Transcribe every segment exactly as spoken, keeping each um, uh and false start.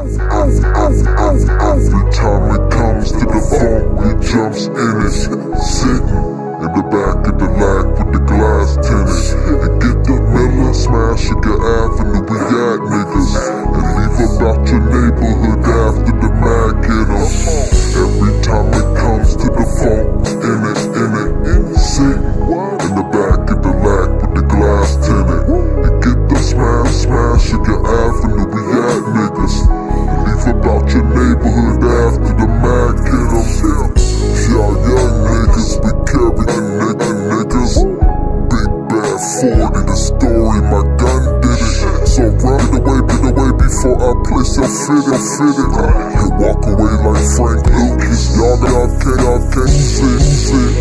Every time it comes to the phone, it jumps in it. Sitting in the back of the lack with the glass tennis. You get the Miller, smash at the avenue, we got niggas. And leave about your neighborhood after the mag in them. Every time it comes to the phone, in it, in it. Sitting in the back of the lack with the glass tennis. You get the smash, smash at the avenue, we got niggas. And leave about your neighborhood after the mag in them. Y'all young niggas be carrying nigga niggas. Big bad forty, the story, my gun did it. So run it away, get away before I place your fit and fit it. You walk away like Frank Lucas. Y'all y'all can't, y'all can't sit, sit.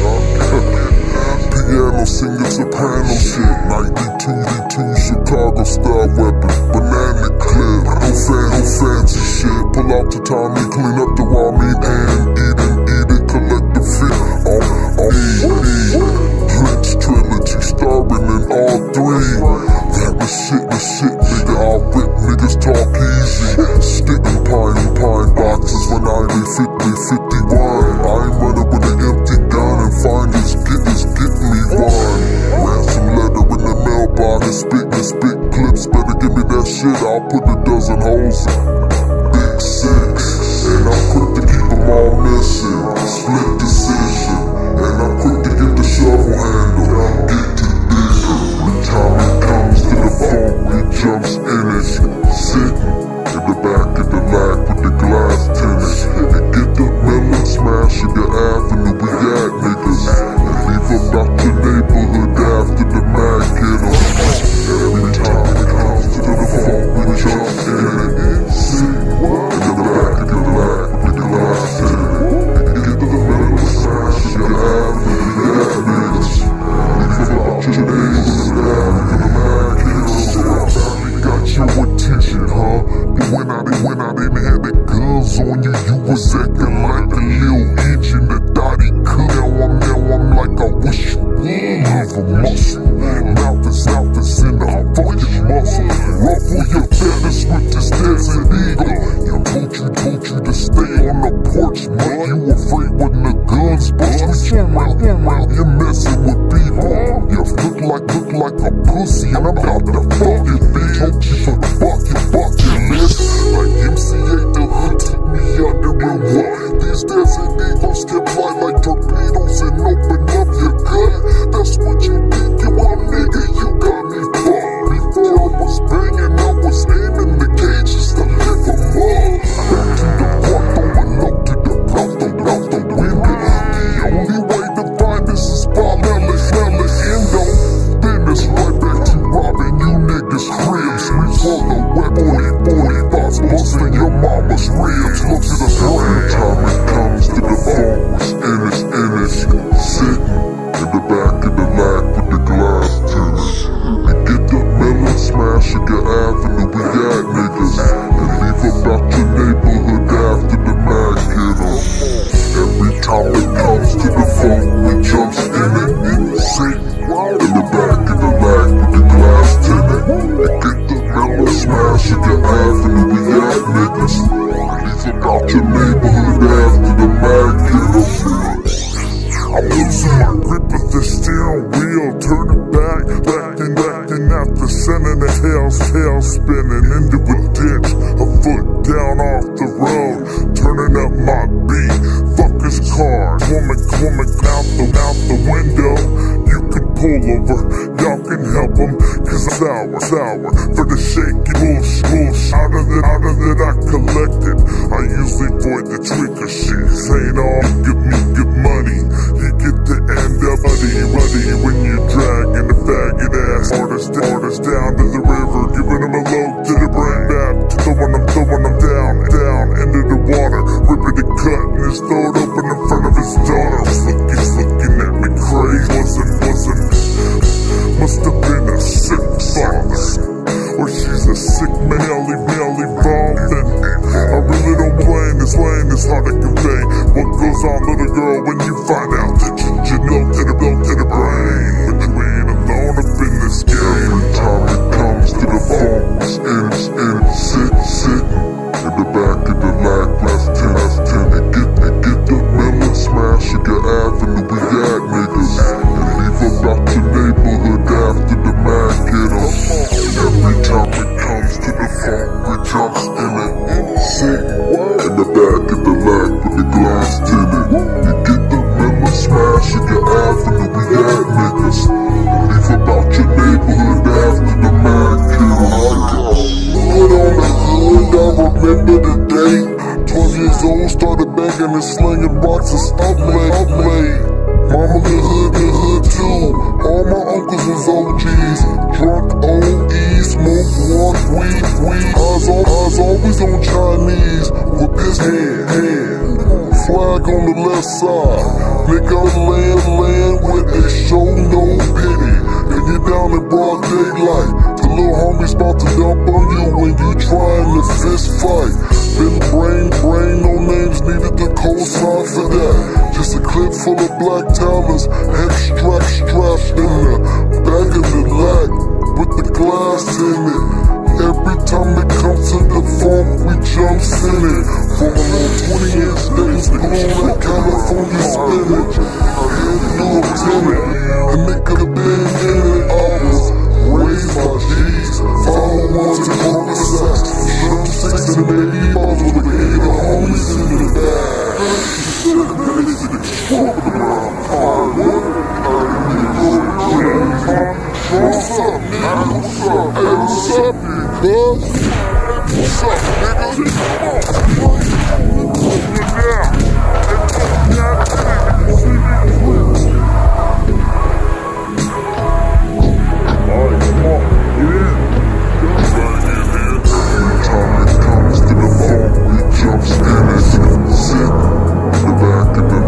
Piano singing soprano shit. ninety-two D two Chicago style weapon, banana clip. No fan, no fancy shit. Pull out the Tommy, clean up the raw meat and eat it. fifty-one, I ain't running with an empty gun and find this get this get me one. Ransom letter in the mailbox and spit and spit clips. Better give me that shit, I'll put a dozen holes in. Big six, and I'm quick to keep them all missing. Split decision, and I'm quick to get the shovel handle. I'll get to this. Every time it comes to the phone, it jumps in it. Sitting in the back of the lack with the glass tennis. Smash in the avenue, we got niggas. And leave about your neighborhood after the mag hit em. Every time it comes to the phone, we jump in it. Sitting in the back of the lag, with the glass in it. Get to the middle, smash in the avenue, we got niggas. And leave about your neighborhood after the mag hit em. So I finally got your attention, huh? But when I didn't, when I didn't have the guns on you, you was acting like a little. Muscle, mouth is mouth is in the fucking muscle. Ruffle your feathers with this dancing eagle. You told you told you to stay on the porch, man. You afraid when the guns bust. But you're out, you're out here messing with people. You look like look like a pussy, and I'm about to fuck it, bitch. Told you to fuck your fucking list. Like M C A, the hood took me under the what? These dancing eagles can fly like torpedoes and open up your gut. That's what you. Tail spinning into a ditch, a foot down off the road, turning up my beat. Fuck his car, woman, woman, out the, out the window. You can pull over, y'all can help him, cause I'm sour, sour for the shaky bullshit, bullshit. Out of it, out of it, I collected. I usually void the tweaker shit, saying, oh, give me good money. You get to end up muddy, muddy when you're dragging the faggot ass artist, artist down to the river. In the the back of the lack, last ten, last ten, and get, and get the melon, smash at the avenue, we got niggas, and leave about your neighborhood after the Mac, get em. Every time it comes to the funk, we jumps in it, sick, in the back of the lack with the glass tinted, you get the melon, smash at the avenue, we got niggas, and leave about your neighborhood after the Mac, get em. I remember the day, twelve years old, started begging and slinging boxes, I played, I played. Mama the hood, the hood too, all my uncles was O Gs, drunk O Es, smoke, walk, weed, weed. I was, all, I was always on Chinese, with this hand, hand, flag on the left side, nigga land, land with a show no pity, and you down in broad daylight. Little homies bout to dump on you when you trying to fist fight. Been brain, brain, no names needed to co-sign for that. Just a clip full of black talents, extract strapped in the back of the lack with the glass in it. Every time it comes to the phone, we jumps in it. From around twenty inch days, blue like California spinach. I had a new tenant, a nigga been in it. I was raised by G's, five oh ones and corporate sacks. Shut up six and the baby balls with the eight of homies in the back. Shut up baby to the short of the ground. Hard work, hard work, hard work. What's up, nigga? What's up? Hey, what's up, nigga? What's up, nigga? Come on. Put it down. Let's put it down. Let's put it down. Sit in the back of the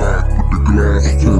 lack with the glass.